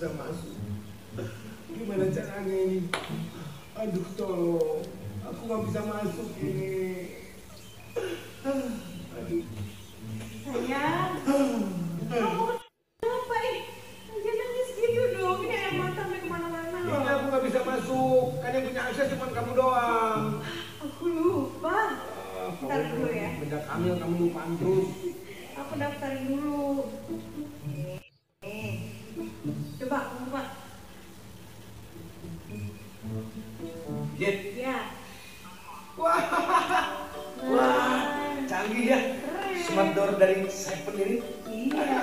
bisa masuk. Gimana caranya ini? Aduh, tolong. Aku nggak bisa masuk ini. Aduh. Sayang. Kamu kenapa ini? Jangan nangis gitu dong. Ini air mata sampai kemana-mana. Ini aku nggak bisa masuk. Kan yang punya akses cuma kamu doang. Aku lupa. Bentar dulu ya. Mendak ambil kamu lupaan terus. Aku daftarin dulu. Coba, buka. Jet. Ya. Wah. Wah. Canggih ya. Smart door dari saya sendiri. Iya.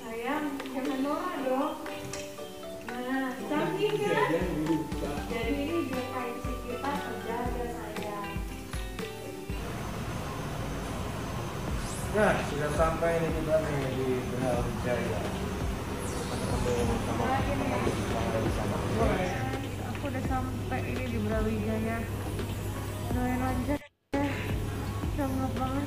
Sayang, jangan Nora dong. Nah, canggih kan? Jadi ini GKIC kita terjaga sayang. Nah, sudah sampai nih kita nih di Brawijaya. Aku udah sampai ini di Brawijaya. Doain aja ya, sangat banget.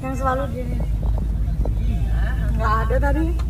Yang selalu gini. Nggak ada tadi.